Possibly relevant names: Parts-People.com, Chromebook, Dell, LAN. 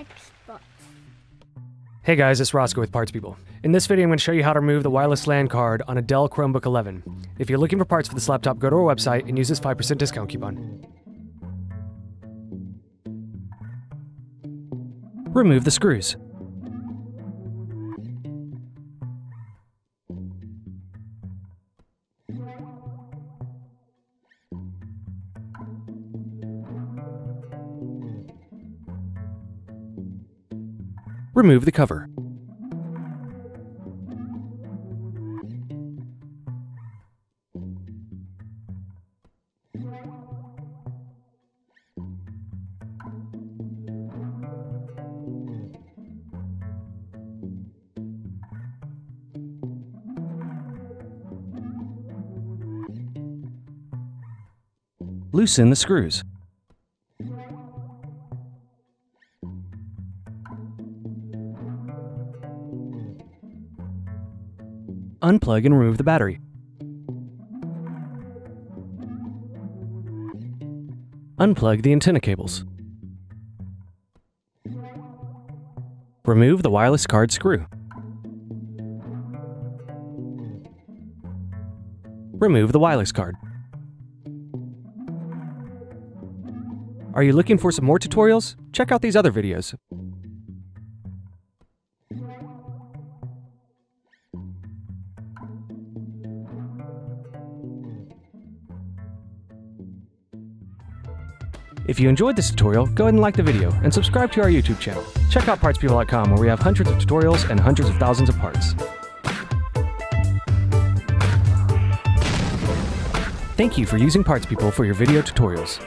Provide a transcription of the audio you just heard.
Xbox. Hey guys, it's Roscoe with Parts People. In this video, I'm going to show you how to remove the wireless LAN card on a Dell Chromebook 11. If you're looking for parts for this laptop, go to our website and use this 5% discount coupon. Remove the screws. Remove the cover. Loosen the screws. Unplug and remove the battery. Unplug the antenna cables. Remove the wireless card screw. Remove the wireless card. Are you looking for some more tutorials? Check out these other videos. If you enjoyed this tutorial, go ahead and like the video and subscribe to our YouTube channel. Check out Parts-People.com where we have hundreds of tutorials and hundreds of thousands of parts. Thank you for using Parts-People for your video tutorials.